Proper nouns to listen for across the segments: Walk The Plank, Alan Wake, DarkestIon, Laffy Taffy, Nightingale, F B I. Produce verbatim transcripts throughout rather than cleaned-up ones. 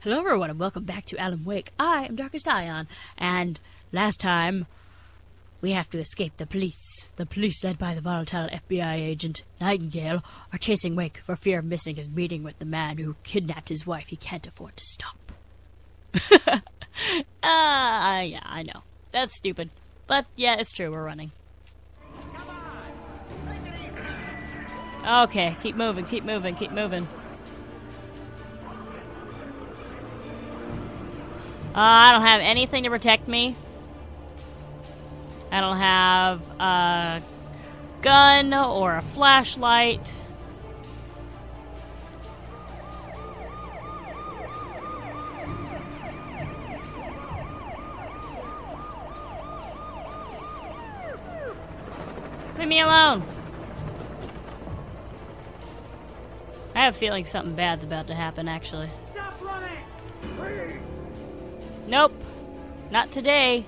Hello everyone and welcome back to Alan Wake. I am DarkestIon, and last time we have to escape the police. The police, led by the volatile F B I agent Nightingale, are chasing Wake for fear of missing his meeting with the man who kidnapped his wife. He can't afford to stop. Ah, uh, yeah, I know. That's stupid. But yeah, it's true, we're running. Come on. Take it easy. Okay, keep moving, keep moving, keep moving. Uh, I don't have anything to protect me. I don't have a gun or a flashlight. Leave me alone. I have a feeling something bad's about to happen, actually. Stop running! Please. Nope. Not today.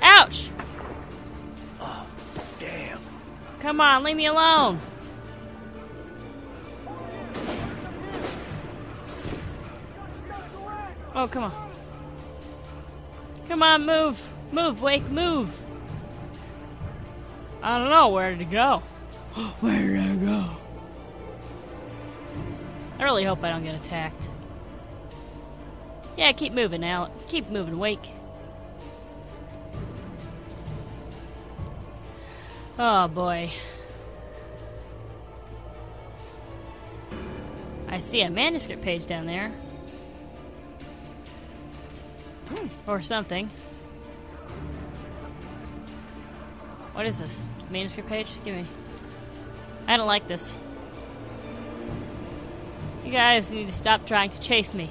Ouch! Oh, damn. Come on, leave me alone. Oh, come on. Come on, move. Move, Wake, move. I don't know where to go. Where did I go? I really hope I don't get attacked. Yeah, keep moving, Al. Keep moving, Wake. Oh, boy. I see a manuscript page down there. Hmm. Or something. What is this? Manuscript page? Give me. I don't like this. You guys need to stop trying to chase me.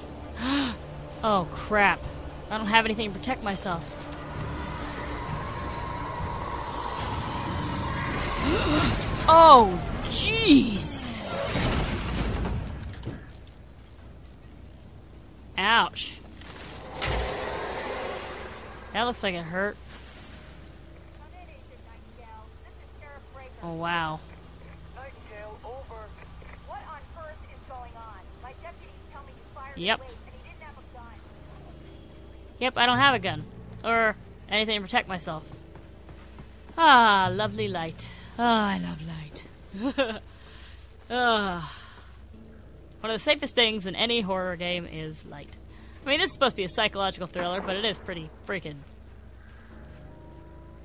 Oh, crap. I don't have anything to protect myself. Oh, jeez. Ouch. That looks like it hurt. Oh, wow. Yep. Yep, I don't have a gun. Or anything to protect myself. Ah, lovely light. Ah, I love light. ah. One of the safest things in any horror game is light. I mean, this is supposed to be a psychological thriller, but it is pretty freaking...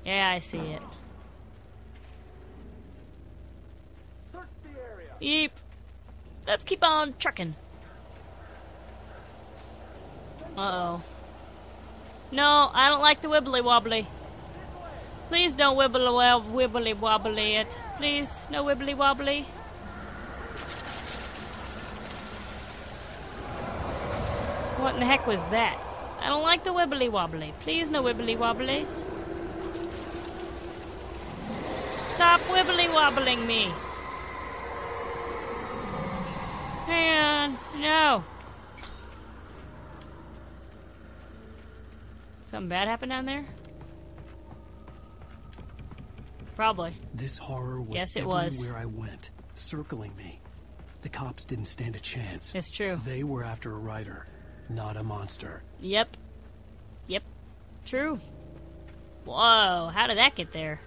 Yeah, I see it. Search the area. Yep. Let's keep on trucking. Uh-oh. No, I don't like the wibbly wobbly. Please don't wibble well, wibbly wobbly it. Please, no wibbly wobbly. What in the heck was that? I don't like the wibbly wobbly. Please, no wibbly wobblies. Stop wibbly wobbling me. Hang on. No. Something bad happened down there? Probably. This horror was yes, it everywhere was. I went, circling me. The cops didn't stand a chance. It's true. They were after a writer, not a monster. Yep. Yep. True. Whoa, how did that get there?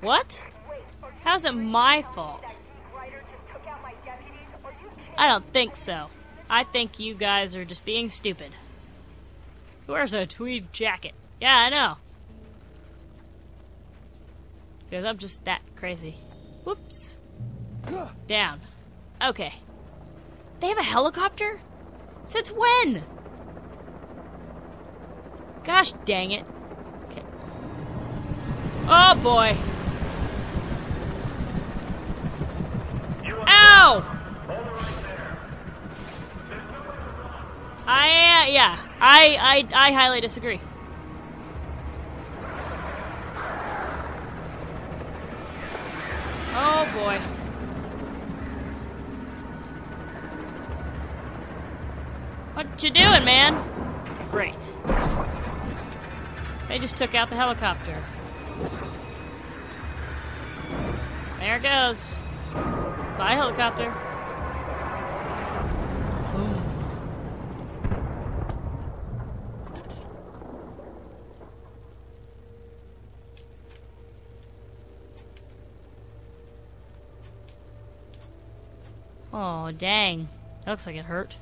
What? How's it my fault? I don't think so. I think you guys are just being stupid. Who wears a tweed jacket? Yeah, I know. Because I'm just that crazy. Whoops. Down. Okay. They have a helicopter? Since when? Gosh dang it. Okay. Oh boy. Ow! I, uh, yeah, I, I, I highly disagree. Oh, boy. What you doing, man? Great. They just took out the helicopter. There it goes. Bye, helicopter. Boom. Oh, dang. That looks like it hurt.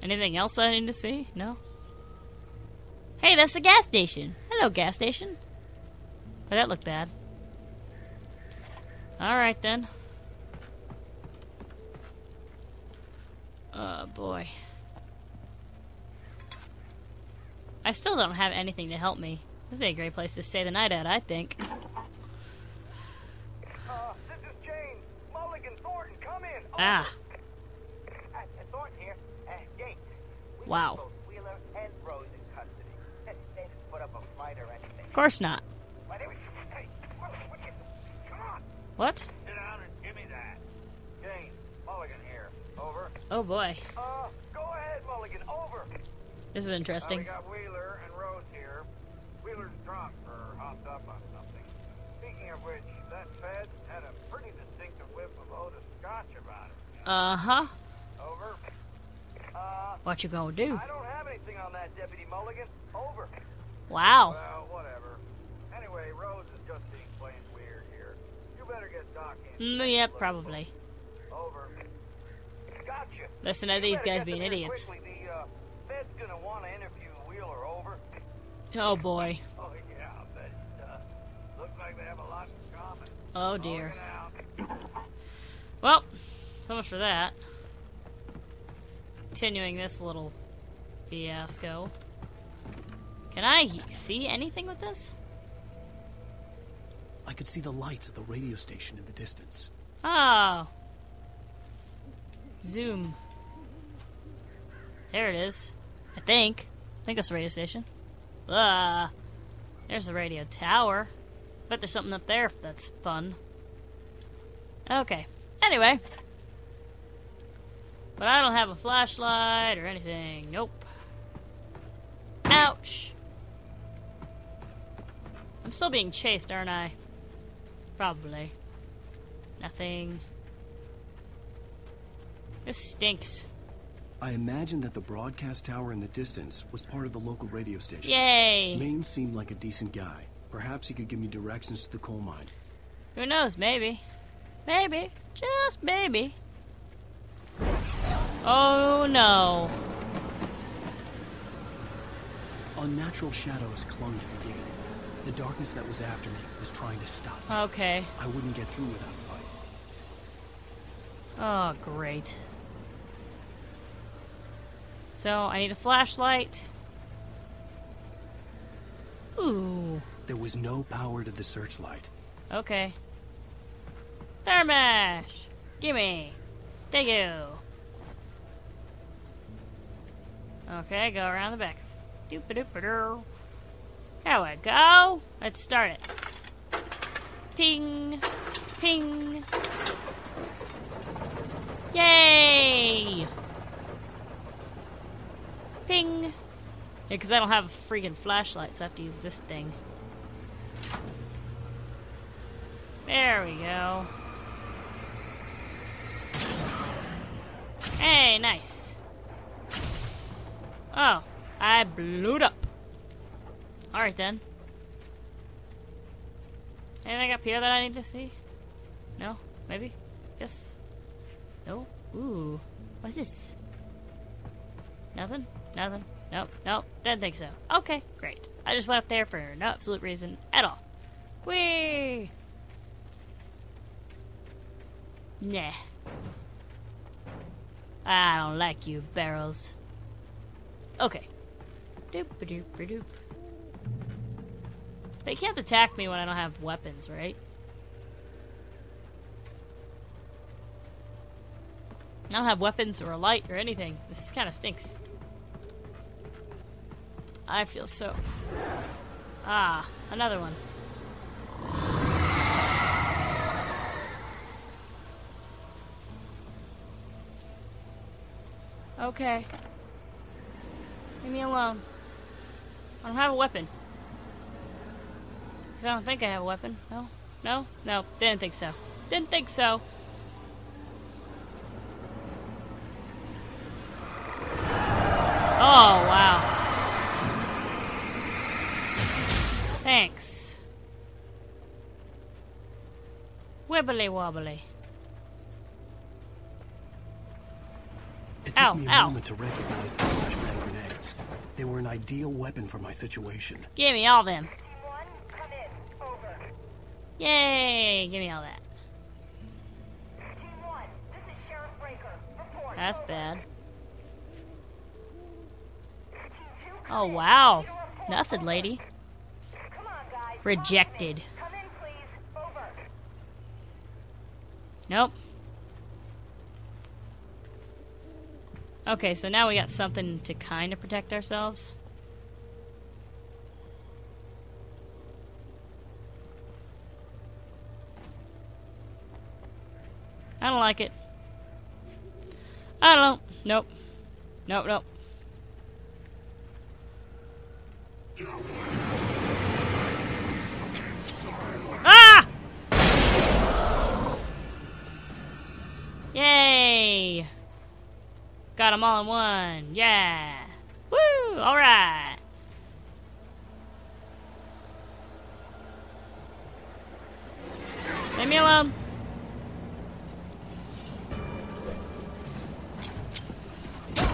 Anything else I need to see? No? Hey, that's the gas station. Hello, gas station. But that looked bad. Alright, then. Oh, boy. I still don't have anything to help me. This would be a great place to stay the night at, I think. Uh, this is James. Mulligan Thornton, come in. Oh. Ah. Thornton here. Wow. Of course not. What? Sit down and give me that. James, Mulligan here. Over. Oh boy. Uh, go ahead, Mulligan. Over. This is interesting. Uh, we got Wheeler and Rose here. Wheeler's drunk or hopped up on something. Speaking of which, that Fed had a pretty distinctive whiff of Otis Scotch about him. You know? Uh huh. Over. Uh, what you gonna do? I don't have anything on that, Deputy Mulligan. Over. Wow. Well, whatever. Anyway, Rose is just being plain weird here. You better get Doc in. Mm, yeah, probably. Over. Gotcha. Listen to these guys being idiots. The, uh, Fed's gonna want to interview Wheeler. Over. Oh boy. Oh yeah, but uh, looks like they have a lot in common. Oh dear. Well, so much for that. Continuing this little fiasco. Can I see anything with this? I could see the lights at the radio station in the distance. Oh. Zoom. There it is. I think. I think that's the radio station. Ah. There's the radio tower. Bet there's something up there that's fun. Okay. Anyway. But I don't have a flashlight or anything. Nope. Ouch. I'm still being chased, aren't I? Probably. Nothing. This stinks. I imagine that the broadcast tower in the distance was part of the local radio station. Yay! Maine seemed like a decent guy. Perhaps he could give me directions to the coal mine. Who knows, maybe. Maybe. Just maybe. Oh no. Unnatural shadows clung to the gate. The darkness that was after me was trying to stop me. Okay. I wouldn't get through without a light. Oh, great. So, I need a flashlight. Ooh. There was no power to the searchlight. Okay. Thermash! Gimme! Thank you! Okay, go around the back. Doop-a-doop-a-doo. There we go. Let's start it. Ping. Ping. Yay! Ping. Yeah, because I don't have a freaking flashlight, so I have to use this thing. There we go. Hey, nice. Oh. I blew it up. Alright then. Anything up here that I need to see? No? Maybe? Yes? No? Ooh. What's this? Nothing? Nothing? Nope. Nope. Didn't think so. Okay. Great. I just went up there for no absolute reason at all. Whee! Nah. I don't like you, barrels. Okay. Doop-a-doop-a-doop. They can't attack me when I don't have weapons, right? I don't have weapons or a light or anything. This kind of stinks. I feel so... Ah, another one. Okay. Leave me alone. I don't have a weapon. Because I don't think I have a weapon. No? No? No. Didn't think so. Didn't think so. Oh, wow. Thanks. Wibbly wobbly. It took ow, me a ow. moment to recognize the flashbang grenades. They were an ideal weapon for my situation. Give me all them. One, come in. Over. Yay! Give me all that. Team one, this is Sheriff Breaker. Report. That's bad. Oh wow. Nothing, lady. Come on, guys. Rejected. Come in, please. Over. Nope. Okay, so now we got something to kind of protect ourselves. I don't like it. I don't. Nope. Nope, nope. Ah! Yay! Got them all in one. Yeah! Woo! Alright! Leave me alone.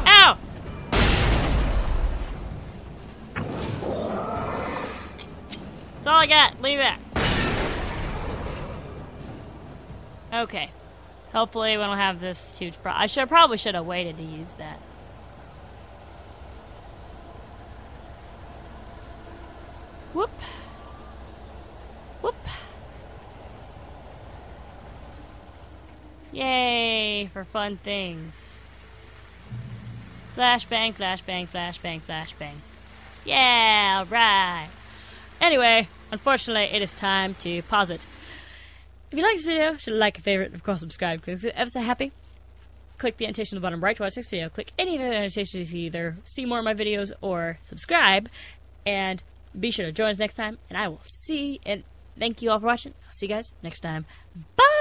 Ow! That's all I got. Leave it. Okay. Hopefully we don't have this huge problem. I should probably should have waited to use that. Whoop. Whoop. Yay for fun things. Flashbang, flashbang, flashbang, flashbang. Yeah, right. Anyway, unfortunately, it is time to pause it. If you like this video, should like a favorite, of course, subscribe because it's ever so happy. Click the annotation on the bottom right to watch this video. Click any of the annotations if you either see more of my videos or subscribe. And be sure to join us next time. And I will see and thank you all for watching. I'll see you guys next time. Bye!